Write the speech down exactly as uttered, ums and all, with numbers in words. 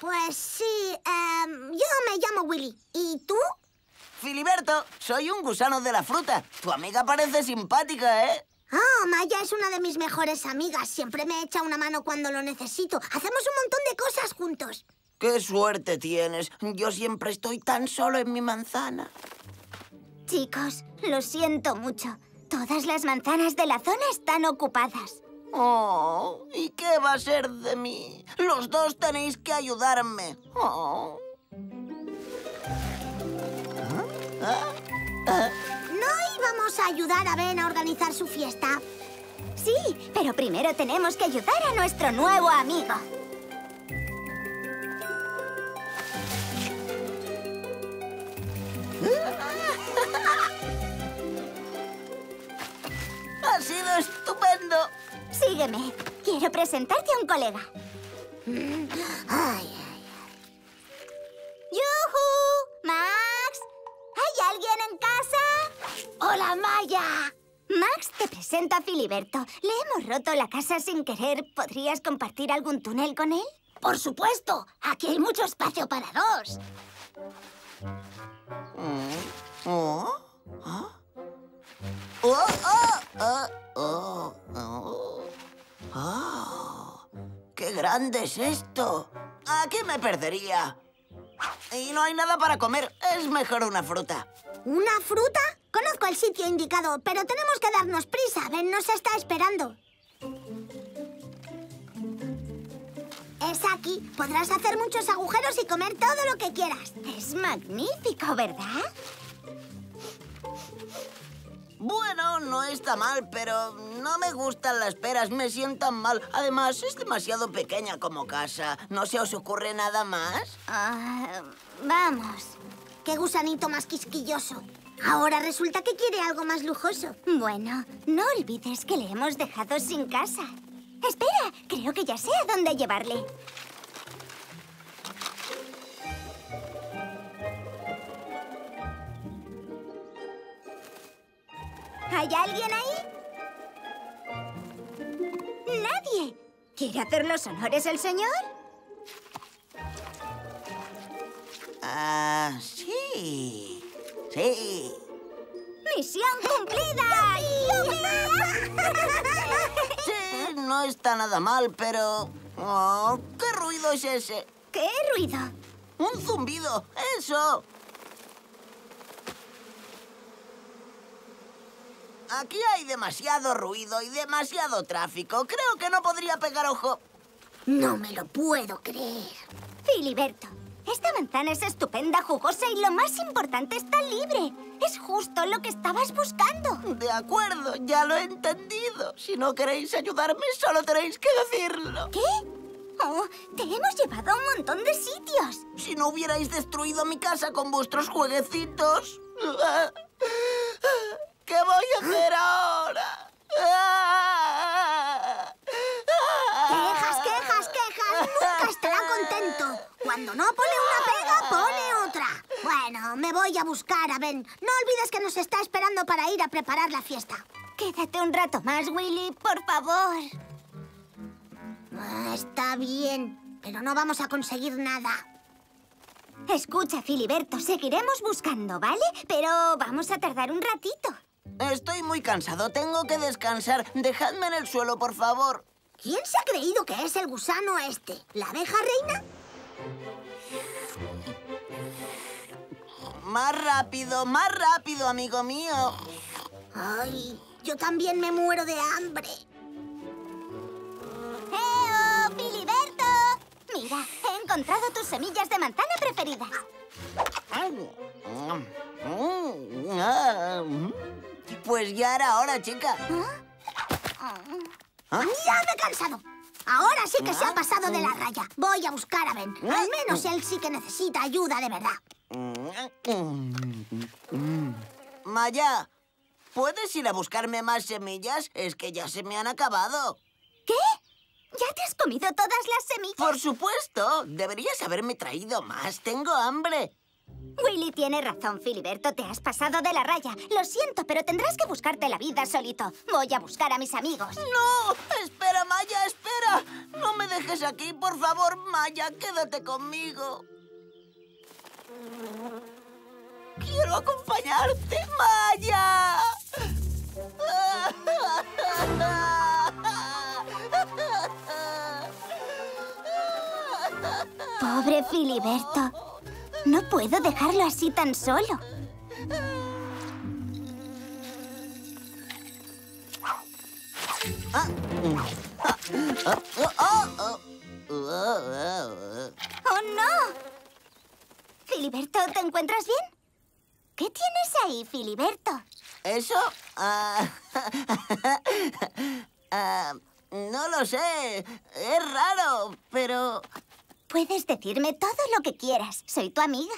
Pues sí, um, yo me llamo Willy. ¿Y tú? Filiberto, soy un gusano de la fruta. Tu amiga parece simpática, ¿eh? Oh, Maya es una de mis mejores amigas. Siempre me echa una mano cuando lo necesito. Hacemos un montón de cosas juntos. ¡Qué suerte tienes! Yo siempre estoy tan solo en mi manzana. Chicos, lo siento mucho. Todas las manzanas de la zona están ocupadas. Oh, ¿y qué va a ser de mí? Los dos tenéis que ayudarme. Oh. ¿Ah? ¿Ah? ¿No íbamos a ayudar a Ben a organizar su fiesta? Sí, pero primero tenemos que ayudar a nuestro nuevo amigo. ¡Ha sido estupendo! Sígueme. Quiero presentarte a un colega. Mm. Ay, ay, ay. ¡Yujú! ¡Max! ¿Hay alguien en casa? ¡Hola, Maya! Max te presenta a Filiberto. Le hemos roto la casa sin querer. ¿Podrías compartir algún túnel con él? ¡Por supuesto! Aquí hay mucho espacio para dos. ¿Oh? ¿Oh? ¡Oh, oh, oh, oh, oh! ¡Oh! ¡Qué grande es esto! Aquí me perdería. Y no hay nada para comer. Es mejor una fruta. ¿Una fruta? Conozco el sitio indicado, pero tenemos que darnos prisa. Ben nos está esperando. Es aquí. Podrás hacer muchos agujeros y comer todo lo que quieras. Es magnífico, ¿verdad? Bueno, no está mal, pero no me gustan las peras, me sientan mal. Además, es demasiado pequeña como casa. ¿No se os ocurre nada más? Uh, vamos. Qué gusanito más quisquilloso. Ahora resulta que quiere algo más lujoso. Bueno, no olvides que le hemos dejado sin casa. Espera, creo que ya sé a dónde llevarle. ¿Hay alguien ahí? ¡Nadie! ¿Quiere hacer los honores el señor? Ah, uh, sí. Sí. ¡Misión cumplida! Sí, no está nada mal, pero... Oh, ¿qué ruido es ese? ¿Qué ruido? ¡Un zumbido! ¡Eso! Aquí hay demasiado ruido y demasiado tráfico. Creo que no podría pegar ojo. No me lo puedo creer. Filiberto, esta manzana es estupenda, jugosa y lo más importante, está libre. Es justo lo que estabas buscando. De acuerdo, ya lo he entendido. Si no queréis ayudarme, solo tenéis que decirlo. ¿Qué? Oh, te hemos llevado a un montón de sitios. Si no hubierais destruido mi casa con vuestros jueguecitos... ¿Qué voy a hacer ahora? ¡Quejas, quejas, quejas! Nunca estará contento. Cuando no pone una pega, pone otra. Bueno, me voy a buscar a Ben. No olvides que nos está esperando para ir a preparar la fiesta. Quédate un rato más, Willy, por favor. Ah, está bien, pero no vamos a conseguir nada. Escucha, Filiberto, seguiremos buscando, ¿vale? Pero vamos a tardar un ratito. Estoy muy cansado. Tengo que descansar. Dejadme en el suelo, por favor. ¿Quién se ha creído que es el gusano este? ¿La abeja reina? Más rápido, más rápido, amigo mío. Ay, yo también me muero de hambre. ¡Eo, Filiberto! Mira, he encontrado tus semillas de manzana preferidas. Pues ya era hora, chica. ¿Ah? ¿Ah? ¡Ya me he cansado! Ahora sí que se ha pasado de la raya. Voy a buscar a Ben. Al menos él sí que necesita ayuda de verdad. Maya, ¿puedes ir a buscarme más semillas? Es que ya se me han acabado. ¿Qué? ¿Ya te has comido todas las semillas? Por supuesto. Deberías haberme traído más. Tengo hambre. Willy tiene razón, Filiberto. Te has pasado de la raya. Lo siento, pero tendrás que buscarte la vida solito. Voy a buscar a mis amigos. ¡No! ¡Espera, Maya, espera! No me dejes aquí, por favor, Maya. Quédate conmigo. ¡Quiero acompañarte, Maya! Pobre Filiberto. No puedo dejarlo así tan solo. ¡Oh, no! Filiberto, ¿te encuentras bien? ¿Qué tienes ahí, Filiberto? ¿Eso? Uh... uh, no lo sé. Es raro, pero... Puedes decirme todo lo que quieras. Soy tu amiga.